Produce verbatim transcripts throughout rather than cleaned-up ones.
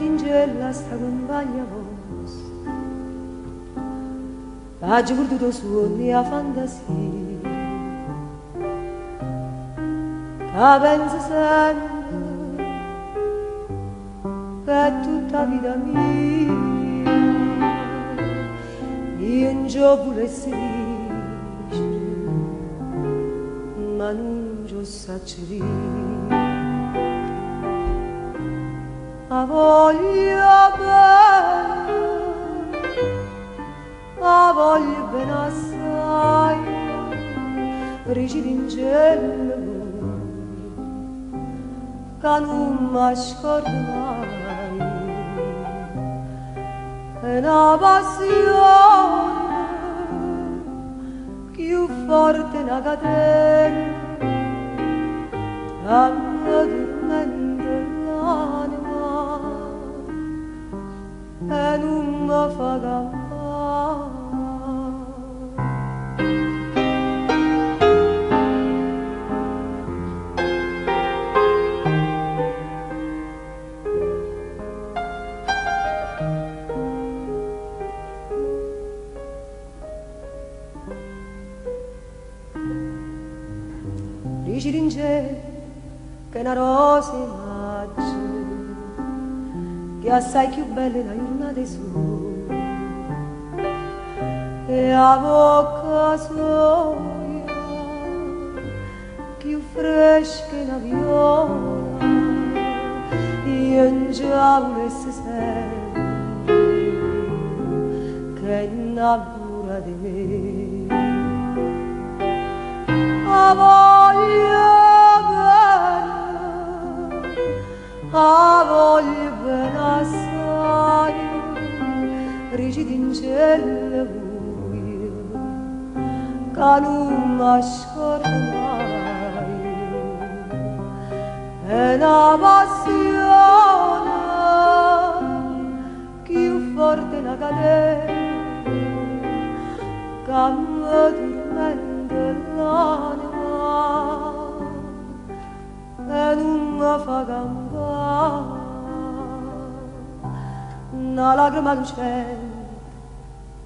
gridingellas agguagliavos, paggi burduto suoni a fantasia, che pensa sempre che tutta vita mia io in gioco volessi vincere, ma non lo saprei. A voglia bene, a voglia ben assai, rigida in gelo, che non mi scordo mai. È una passione più forte di una catena, a me tormenta l'anima. E non mi fa capire. Dici in cielo che una rosa immagina che assai più bella la luna dei suoi, e a bocca sua più fresca la viola, io in già volessi sempre che innamora di me. A voglia bene, a voglia assai, rigida in cielo buio, che non mi scordo mai. È una passione più forte di una catena, che mi tormenta l'anima e non mi fa campare una lacrima lucente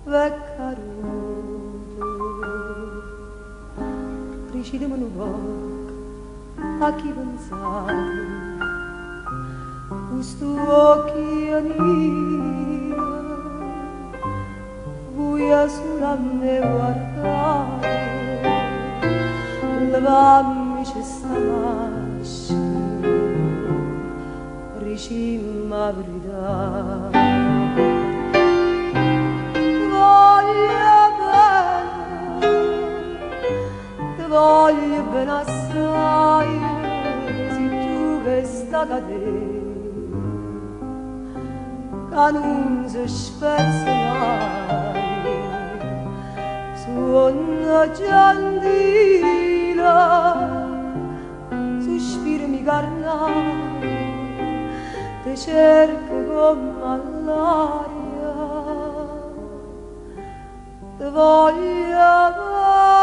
e caruta. Ricidemo un poco a chi pensava questo occhio nero buia sulla me guardare, levammi questa maschera, ricima verità. Voglio ben assai, se tu questa catena, che non si spezza mai, suona gentile, sospirami carnale, ti cerco come all'aria, ti voglio bene.